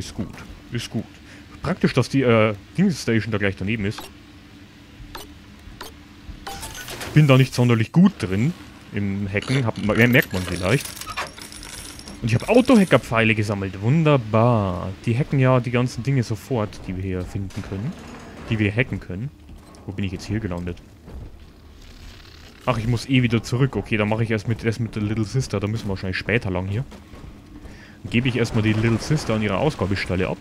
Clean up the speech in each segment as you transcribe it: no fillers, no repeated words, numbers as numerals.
Ist gut. Ist gut. Praktisch, dass die Dingstation da gleich daneben ist. Bin da nicht sonderlich gut drin im Hacken. Merkt man vielleicht. Und ich habe Autohacker-Pfeile gesammelt. Wunderbar. Die hacken ja die ganzen Dinge sofort, die wir hier finden können. Die wir hacken können. Wo bin ich jetzt hier gelandet? Ach, ich muss eh wieder zurück. Okay, dann mache ich erst mit der Little Sister. Da müssen wir wahrscheinlich später lang hier. Dann gebe ich erstmal die Little Sister an ihrer Ausgabestelle ab.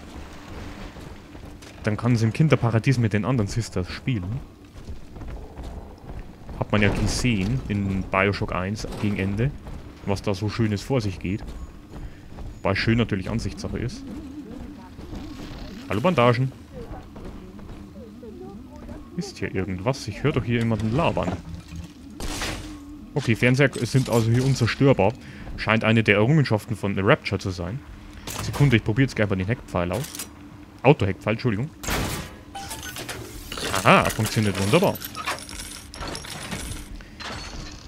Dann kann sie im Kinderparadies mit den anderen Sisters spielen. Hat man ja gesehen in Bioshock 1 gegen Ende, was da so Schönes vor sich geht. Weil schön natürlich Ansichtssache ist. Hallo Bandagen. Ist hier irgendwas? Ich höre doch hier jemanden labern. Okay, Fernseher sind also hier unzerstörbar. Scheint eine der Errungenschaften von The Rapture zu sein. Sekunde, ich probiere jetzt gleich mal den Heckpfeil aus. Autoheckpfeil, Entschuldigung. Aha, funktioniert wunderbar.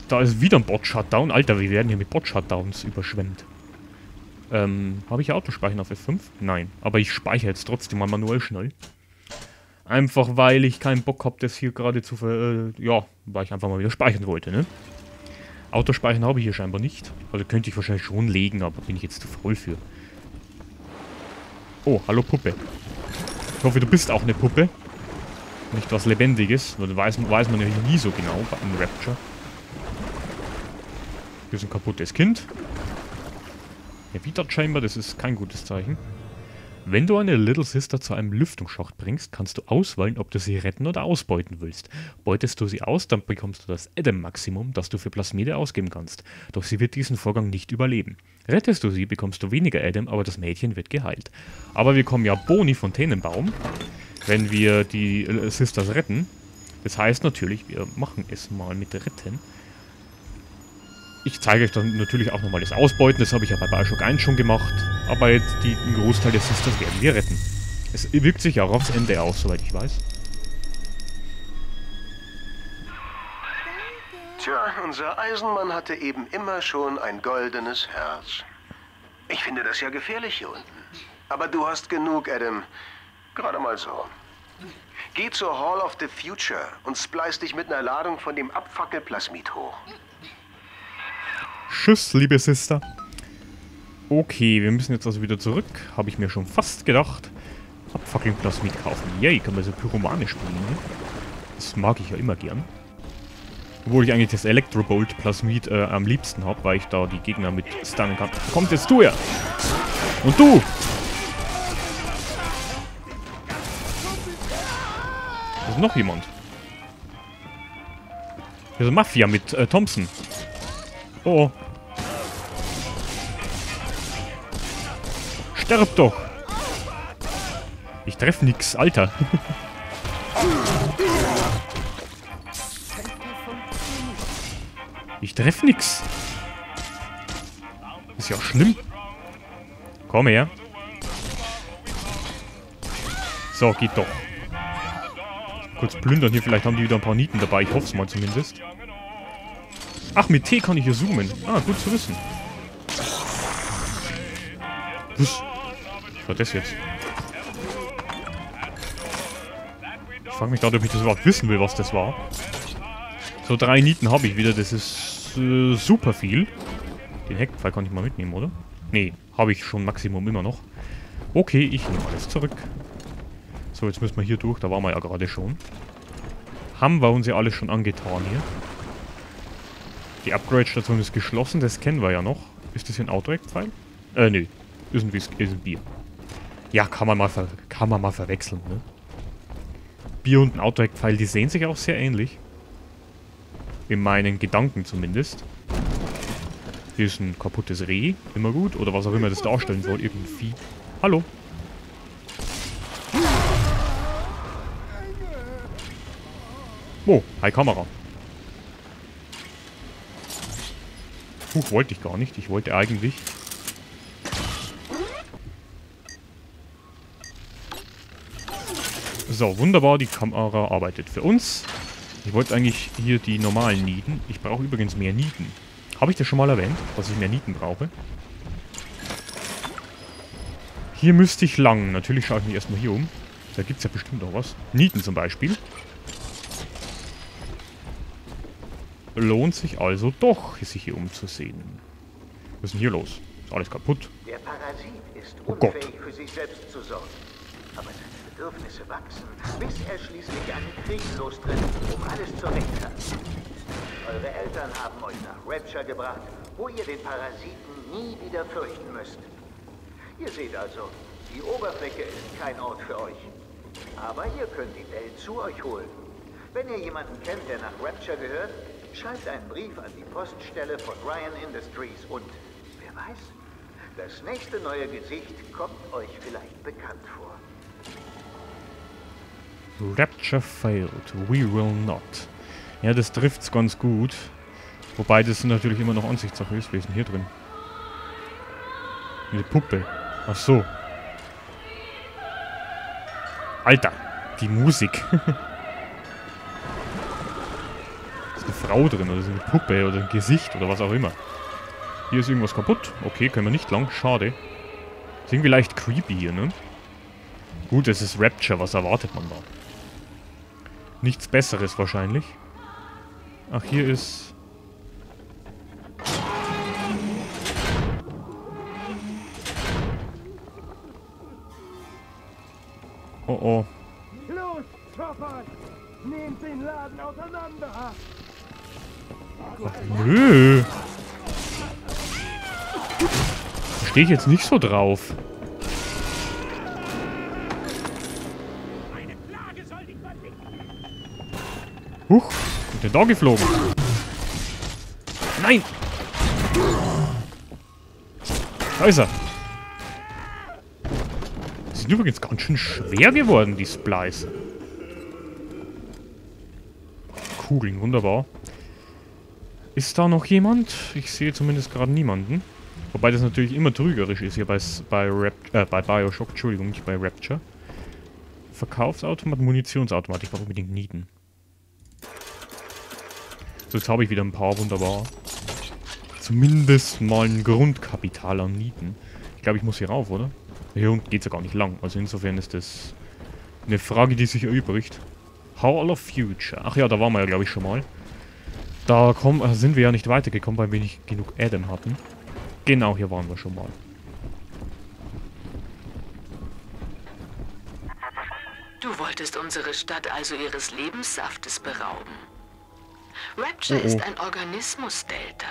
Da ist wieder ein Bot-Shutdown. Alter, wir werden hier mit Bot-Shutdowns überschwemmt. Habe ich ja Autospeichern auf F5? Nein. Aber ich speichere jetzt trotzdem mal manuell schnell. Einfach weil ich keinen Bock habe, das hier gerade zu ja, weil ich einfach mal wieder speichern wollte, ne? Autospeichern habe ich hier scheinbar nicht. Also könnte ich wahrscheinlich schon legen, aber bin ich jetzt zu faul für. Oh, hallo Puppe. Ich hoffe, du bist auch eine Puppe. Nicht was Lebendiges. Das weiß man ja nie so genau im Rapture. Hier ist ein kaputtes Kind. Der Vita-Chamber, das ist kein gutes Zeichen. Wenn du eine Little Sister zu einem Lüftungsschacht bringst, kannst du auswählen, ob du sie retten oder ausbeuten willst. Beutest du sie aus, dann bekommst du das Adam-Maximum, das du für Plasmide ausgeben kannst. Doch sie wird diesen Vorgang nicht überleben. Rettest du sie, bekommst du weniger Adam, aber das Mädchen wird geheilt. Aber wir kommen ja Boni von Tenenbaum, wenn wir die Sisters retten. Das heißt natürlich, wir machen es mal mit Retten. Ich zeige euch dann natürlich auch nochmal das Ausbeuten, das habe ich ja bei BioShock 1 schon gemacht. Aber jetzt den Großteil der Sisters werden wir retten. Es wirkt sich auch aufs Ende aus, soweit ich weiß. Tja, unser Eisenmann hatte eben immer schon ein goldenes Herz. Ich finde das ja gefährlich hier unten. Aber du hast genug, Adam. Gerade mal so. Geh zur Hall of the Future und splice dich mit einer Ladung von dem Abfackelplasmid hoch. Tschüss, liebe Sister. Okay, wir müssen jetzt also wieder zurück. Habe ich mir schon fast gedacht. Abfackelplasmid kaufen. Yay, kann man so Pyromane spielen. Das mag ich ja immer gern. Obwohl ich eigentlich das Electrobolt-Plasmid am liebsten habe, weil ich da die Gegner mit stunnen kann. Kommt jetzt du her! Und du! Da ist noch jemand. Hier ist Mafia mit Thompson. Oh. Sterb doch! Ich treffe nix, Alter. Ich treffe nix. Ist ja auch schlimm. Komm her. So, geht doch. Kurz plündern hier, vielleicht haben die wieder ein paar Nieten dabei. Ich hoffe es mal zumindest. Ach, mit T kann ich hier zoomen. Ah, gut zu wissen. Was war das jetzt? Ich frage mich gerade, ob ich das überhaupt wissen will, was das war. So, 3 Nieten habe ich wieder. Das ist super viel. Den Heckpfeil kann ich mal mitnehmen, oder? Nee, habe ich schon Maximum immer noch. Okay, ich nehme alles zurück. So, jetzt müssen wir hier durch. Da waren wir ja gerade schon. Haben wir uns ja alles schon angetan hier. Die Upgrade-Station ist geschlossen, das kennen wir ja noch. Ist das hier ein Autohack-Pfeil? Nö. Ist ein Bier. Ja, kann man mal verwechseln, ne? Bier und ein Autohack-Pfeil, die sehen sich auch sehr ähnlich. In meinen Gedanken zumindest. Hier ist ein kaputtes Reh, immer gut. Oder was auch immer das darstellen soll, irgendwie. Hallo. Oh, hi Kamera. Huch, wollte ich gar nicht. Ich wollte eigentlich... So, wunderbar. Die Kamera arbeitet für uns. Ich wollte eigentlich hier die normalen Nieten. Ich brauche übrigens mehr Nieten. Habe ich das schon mal erwähnt, dass ich mehr Nieten brauche? Hier müsste ich lang. Natürlich schaue ich mich erstmal hier um. Da gibt es ja bestimmt auch was. Nieten zum Beispiel. Lohnt sich also doch, sich hier umzusehen. Was ist denn hier los? Ist alles kaputt? Der Parasit ist unfähig, für sich selbst zu sorgen. Aber seine Bedürfnisse wachsen, bis er schließlich einen Krieg lostritt, um alles zu rechtfertigen. Eure Eltern haben euch nach Rapture gebracht, wo ihr den Parasiten nie wieder fürchten müsst. Ihr seht also, die Oberfläche ist kein Ort für euch. Aber ihr könnt die Welt zu euch holen. Wenn ihr jemanden kennt, der nach Rapture gehört, schreibt einen Brief an die Poststelle von Ryan Industries und, wer weiß, das nächste neue Gesicht kommt euch vielleicht bekannt vor. Rapture failed. We will not. Ja, das trifft's ganz gut. Wobei das natürlich immer noch Ansichtssache ist. Wir sind hier drin. Eine Puppe. Ach so. Alter, die Musik. Ist eine Frau drin oder ist eine Puppe oder ein Gesicht oder was auch immer. Hier ist irgendwas kaputt. Okay, können wir nicht lang. Schade. Ist irgendwie leicht creepy hier, ne? Gut, es ist Rapture. Was erwartet man da? Nichts Besseres wahrscheinlich. Ach, hier ist... Oh oh. Los, Chopper! Nehmt den Laden auseinander! Ach, nö! Da stehe ich jetzt nicht so drauf. Huch! Ich bin da geflogen. Nein! Da ist er! Die sind übrigens ganz schön schwer geworden, die Splice. Kugeln, wunderbar. Ist da noch jemand? Ich sehe zumindest gerade niemanden. Wobei das natürlich immer trügerisch ist hier bei BioShock, Entschuldigung, nicht bei Rapture. Verkaufsautomat, Munitionsautomat, ich brauche unbedingt Nieten. So, jetzt habe ich wieder ein paar, wunderbar. Zumindest mal ein Grundkapital an Nieten. Ich glaube, ich muss hier rauf, oder? Hier unten geht es ja gar nicht lang. Also insofern ist das eine Frage, die sich erübrigt. Hall of Future. Ach ja, da waren wir ja, glaube ich, schon mal. Da sind wir ja nicht weitergekommen, weil wir nicht genug Adam hatten. Genau, hier waren wir schon mal. Du wolltest unsere Stadt also ihres Lebenssaftes berauben. Rapture ist ein Organismus-Delta.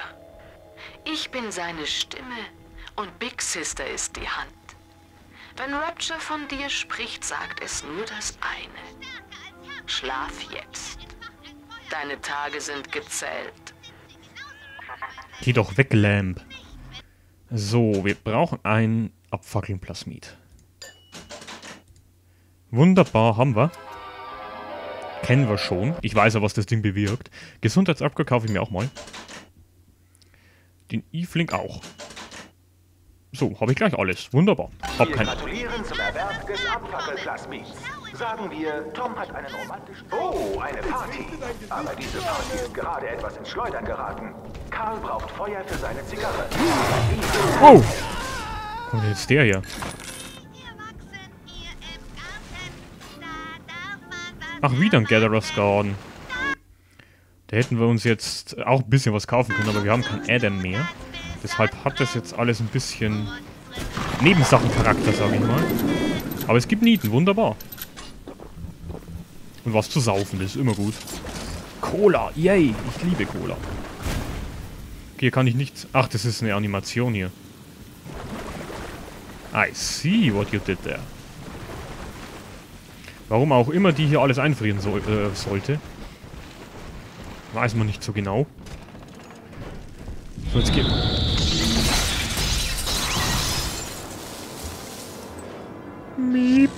Ich bin seine Stimme und Big Sister ist die Hand. Wenn Rapture von dir spricht, sagt es nur das eine. Schlaf jetzt. Deine Tage sind gezählt. Geh doch weg, Lamb. So, wir brauchen ein Abfackelplasmid. Wunderbar, haben wir. Kennen wir schon. Ich weiß ja, was das Ding bewirkt. Gesundheitsupgrade kaufe ich mir auch mal. Den E-Flink auch. So, habe ich gleich alles. Wunderbar. Hab keinen. Gratulieren zum Erwerb des Abfackelplasmids. Sagen wir, Tom hat einen romantischen... Oh, eine Party. Aber diese Party ist gerade etwas ins Schleudern geraten. Karl braucht Feuer für seine Zigarre. Oh! Und jetzt der hier. Ach, wieder ein Gatherer's Garden. Da hätten wir uns jetzt auch ein bisschen was kaufen können, aber wir haben keinen Adam mehr. Deshalb hat das jetzt alles ein bisschen Nebensachencharakter, sage ich mal. Aber es gibt Nieten, wunderbar. Und was zu saufen, das ist immer gut. Cola, yay, ich liebe Cola. Hier kann ich nichts... Ach, das ist eine Animation hier. I see what you did there. Warum auch immer die hier alles einfrieren sollte. Weiß man nicht so genau. So, jetzt geht's. Miep.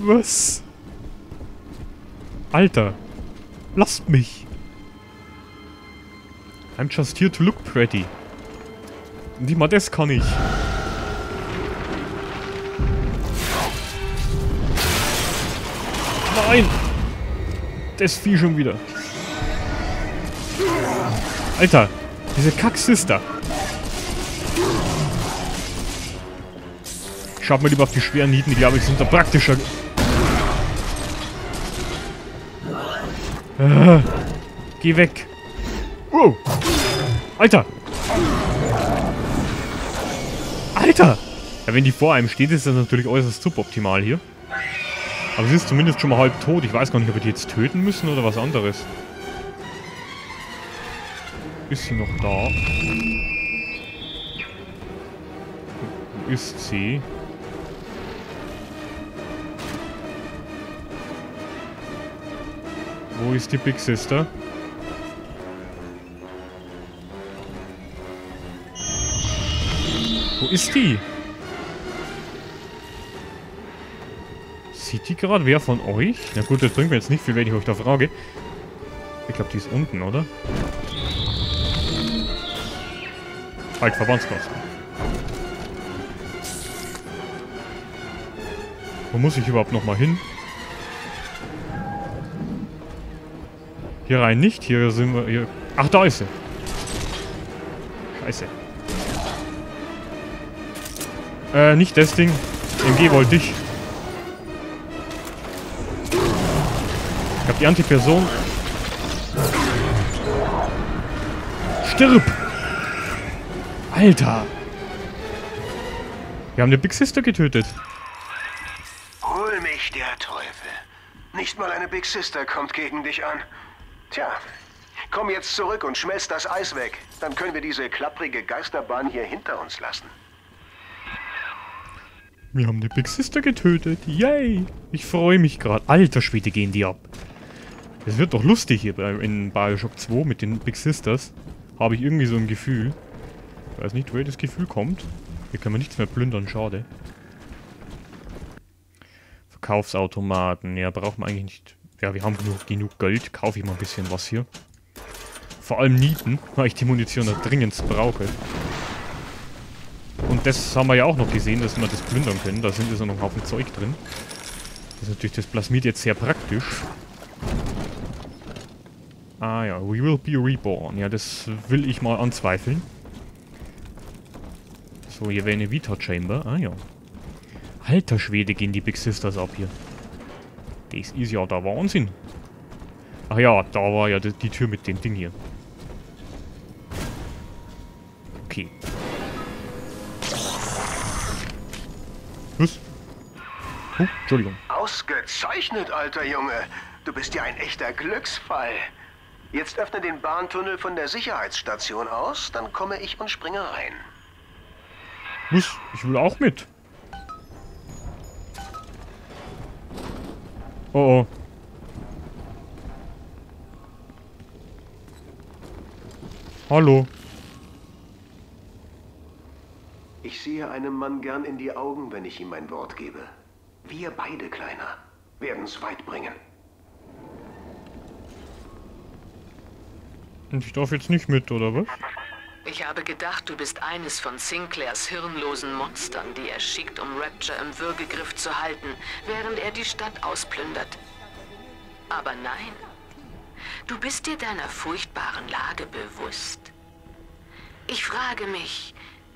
Was? Alter. Lasst mich. I'm just here to look pretty. Nicht mal das kann ich. Nein. Das Vieh schon wieder. Alter, diese Kack-Sister. Schaut mal lieber auf die schweren Nieten, die glaube ich sind da praktischer. Geh weg. Oh. Alter. Alter. Ja, wenn die vor einem steht, ist das natürlich äußerst suboptimal hier. Aber sie ist zumindest schon mal halb tot. Ich weiß gar nicht, ob wir die jetzt töten müssen oder was anderes. Ist sie noch da? Ist sie? Wo ist die Big Sister? Wo ist die? Sieht die gerade wer von euch? Na gut, das bringt mir jetzt nicht viel, wenn ich euch da frage. Ich glaube, die ist unten, oder? Halt, Verbandskosten. Wo muss ich überhaupt nochmal hin? Hier rein nicht, hier sind wir... Hier. Ach, da ist sie. Scheiße. Nicht das Ding. MG wollte ich. Ich hab die Antiperson. Stirb! Alter! Wir haben eine Big Sister getötet. Hol mich, der Teufel. Nicht mal eine Big Sister kommt gegen dich an. Tja, komm jetzt zurück und schmelz das Eis weg. Dann können wir diese klapprige Geisterbahn hier hinter uns lassen. Wir haben die Big Sister getötet. Yay! Ich freue mich gerade. Alter Schwede, gehen die ab. Es wird doch lustig hier in BioShock 2 mit den Big Sisters. Habe ich irgendwie so ein Gefühl. Ich weiß nicht, woher das Gefühl kommt. Hier können wir nichts mehr plündern, schade. Verkaufsautomaten. Ja, braucht man eigentlich nicht. Ja, wir haben genug Geld. Kaufe ich mal ein bisschen was hier. Vor allem Nieten, weil ich die Munition da dringend brauche. Und das haben wir ja auch noch gesehen, dass wir das plündern können. Da sind jetzt noch ein Haufen Zeug drin. Das ist natürlich das Plasmid jetzt sehr praktisch. Ah ja, we will be reborn. Ja, das will ich mal anzweifeln. So, hier wäre eine Vita-Chamber. Ah ja. Alter Schwede, gehen die Big Sisters ab hier. Das ist ja der Wahnsinn. Ach ja, da war ja die Tür mit dem Ding hier. Okay. Was? Oh, Entschuldigung. Ausgezeichnet, alter Junge. Du bist ja ein echter Glücksfall. Jetzt öffne den Bahntunnel von der Sicherheitsstation aus, dann komme ich und springe rein. Was? Ich will auch mit. Oh oh. Hallo. Ich sehe einem Mann gern in die Augen, wenn ich ihm ein Wort gebe. Wir beide, Kleiner, werden's weit bringen. Und ich darf jetzt nicht mit, oder was? Ich habe gedacht, du bist eines von Sinclairs hirnlosen Monstern, die er schickt, um Rapture im Würgegriff zu halten, während er die Stadt ausplündert. Aber nein, du bist dir deiner furchtbaren Lage bewusst. Ich frage mich...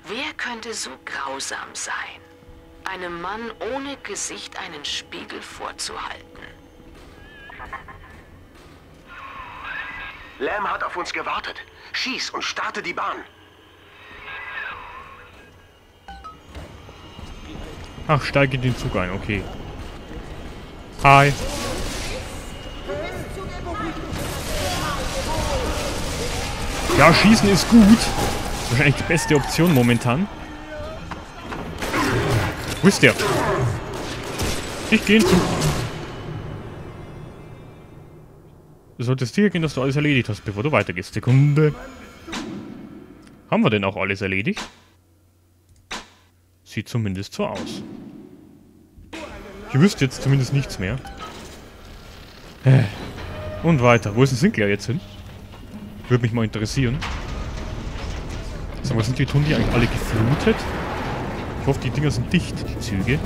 Wer könnte so grausam sein, einem Mann ohne Gesicht einen Spiegel vorzuhalten? Lamb hat auf uns gewartet. Schieß und starte die Bahn. Ach, steige in den Zug ein, okay. Hi. Ja, schießen ist gut. Wahrscheinlich die beste Option momentan. Wo ist der? Ich gehe zu. Du solltest sicher gehen, dass du alles erledigt hast, bevor du weitergehst. Sekunde. Haben wir denn auch alles erledigt? Sieht zumindest so aus. Ich wüsste jetzt zumindest nichts mehr. Und weiter. Wo ist denn Sinclair jetzt hin? Würde mich mal interessieren. Sag mal, sind die Tunnel eigentlich alle geflutet? Ich hoffe, die Dinger sind dicht, die Züge.